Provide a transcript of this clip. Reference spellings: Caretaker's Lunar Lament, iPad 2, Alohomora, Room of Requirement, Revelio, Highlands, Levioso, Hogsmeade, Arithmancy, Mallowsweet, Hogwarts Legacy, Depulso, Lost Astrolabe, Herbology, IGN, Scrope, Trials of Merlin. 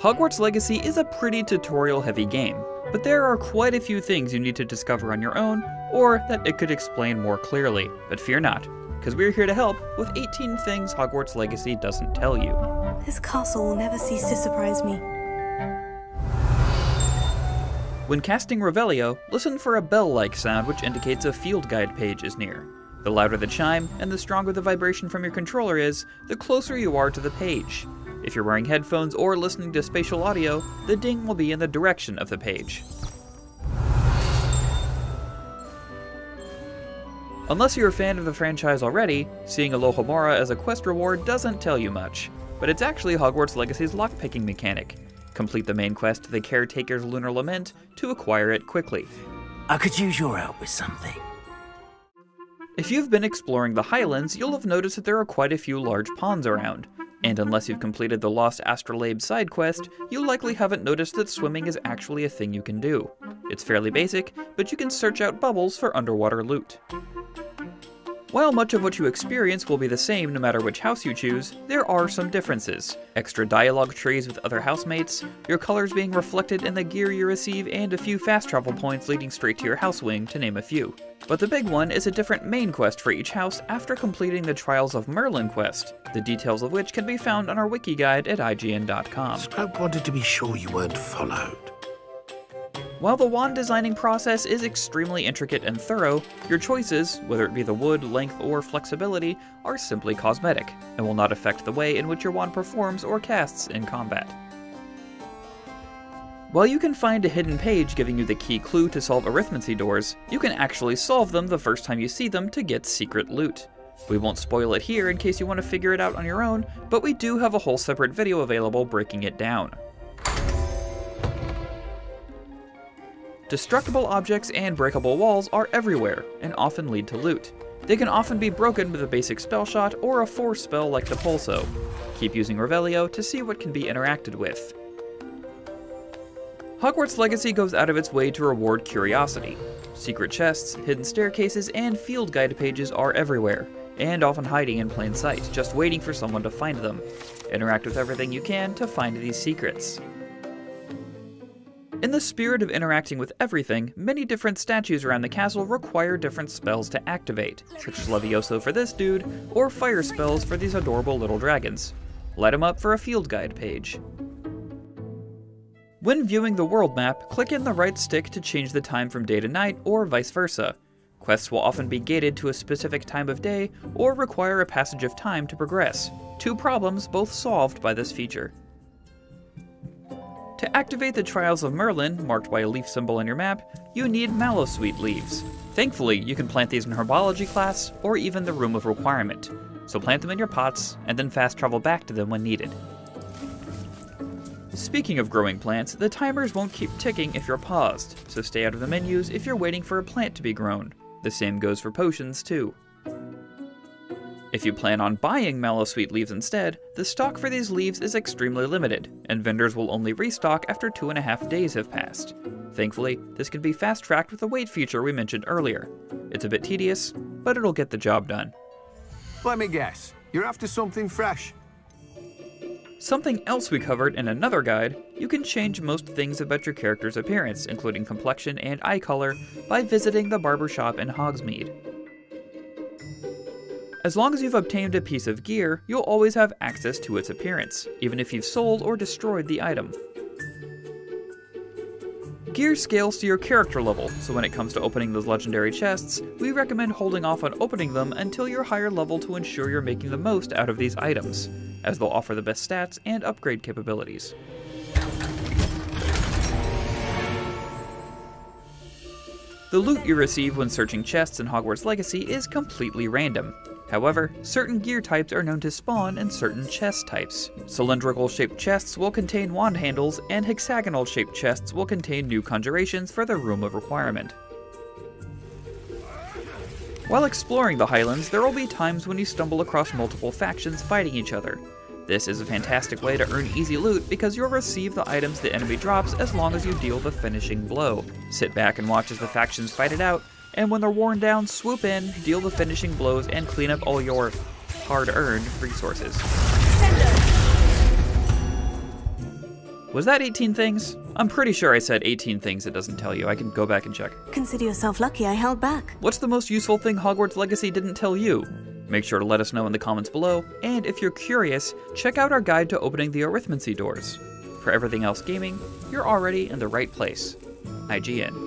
Hogwarts Legacy is a pretty tutorial-heavy game, but there are quite a few things you need to discover on your own, or that it could explain more clearly, but fear not, because we're here to help with 18 things Hogwarts Legacy doesn't tell you. This castle will never cease to surprise me. When casting Revelio, listen for a bell-like sound which indicates a field guide page is near. The louder the chime, and the stronger the vibration from your controller is, the closer you are to the page. If you're wearing headphones or listening to spatial audio, the ding will be in the direction of the page. Unless you're a fan of the franchise already, seeing Alohomora as a quest reward doesn't tell you much, but it's actually Hogwarts Legacy's lockpicking mechanic. Complete the main quest, the Caretaker's Lunar Lament, to acquire it quickly. I could use your help with something. If you've been exploring the Highlands, you'll have noticed that there are quite a few large ponds around, and unless you've completed the Lost Astrolabe side quest, you likely haven't noticed that swimming is actually a thing you can do. It's fairly basic, but you can search out bubbles for underwater loot. While much of what you experience will be the same no matter which house you choose, there are some differences. Extra dialogue trees with other housemates, your colors being reflected in the gear you receive, and a few fast travel points leading straight to your house wing, to name a few. But the big one is a different main quest for each house after completing the Trials of Merlin quest, the details of which can be found on our wiki guide at IGN.com. Scrope wanted to be sure you weren't followed. While the wand designing process is extremely intricate and thorough, your choices, whether it be the wood, length, or flexibility, are simply cosmetic, and will not affect the way in which your wand performs or casts in combat. While you can find a hidden page giving you the key clue to solve Arithmancy doors, you can actually solve them the first time you see them to get secret loot. We won't spoil it here in case you want to figure it out on your own, but we do have a whole separate video available breaking it down. Destructible objects and breakable walls are everywhere, and often lead to loot. They can often be broken with a basic spell shot or a force spell like Depulso. Keep using Revelio to see what can be interacted with. Hogwarts Legacy goes out of its way to reward curiosity. Secret chests, hidden staircases, and field guide pages are everywhere, and often hiding in plain sight, just waiting for someone to find them. Interact with everything you can to find these secrets. In the spirit of interacting with everything, many different statues around the castle require different spells to activate, such as Levioso for this dude, or fire spells for these adorable little dragons. Light them up for a field guide page. When viewing the world map, click in the right stick to change the time from day to night, or vice versa. Quests will often be gated to a specific time of day, or require a passage of time to progress. Two problems both solved by this feature. To activate the Trials of Merlin, marked by a leaf symbol on your map, you need Mallowsweet leaves. Thankfully, you can plant these in Herbology class, or even the Room of Requirement. So plant them in your pots, and then fast travel back to them when needed. Speaking of growing plants, the timers won't keep ticking if you're paused, so stay out of the menus if you're waiting for a plant to be grown. The same goes for potions, too. If you plan on buying Mallowsweet leaves instead, the stock for these leaves is extremely limited, and vendors will only restock after 2.5 days have passed. Thankfully, this can be fast-tracked with the wait feature we mentioned earlier. It's a bit tedious, but it'll get the job done. Let me guess, you're after something fresh. Something else we covered in another guide, you can change most things about your character's appearance, including complexion and eye color, by visiting the barber shop in Hogsmeade. As long as you've obtained a piece of gear, you'll always have access to its appearance, even if you've sold or destroyed the item. Gear scales to your character level, so when it comes to opening those legendary chests, we recommend holding off on opening them until you're higher level to ensure you're making the most out of these items, as they'll offer the best stats and upgrade capabilities. The loot you receive when searching chests in Hogwarts Legacy is completely random. However, certain gear types are known to spawn in certain chest types. Cylindrical-shaped chests will contain wand handles, and hexagonal-shaped chests will contain new conjurations for the Room of Requirement. While exploring the Highlands, there will be times when you stumble across multiple factions fighting each other. This is a fantastic way to earn easy loot because you'll receive the items the enemy drops as long as you deal the finishing blow. Sit back and watch as the factions fight it out, and when they're worn down, swoop in, deal the finishing blows, and clean up all your hard-earned resources. Was that 18 things? I'm pretty sure I said 18 things it doesn't tell you. I can go back and check. Consider yourself lucky I held back. What's the most useful thing Hogwarts Legacy didn't tell you? Make sure to let us know in the comments below, and if you're curious, check out our guide to opening the Arithmancy doors. For everything else gaming, you're already in the right place. IGN.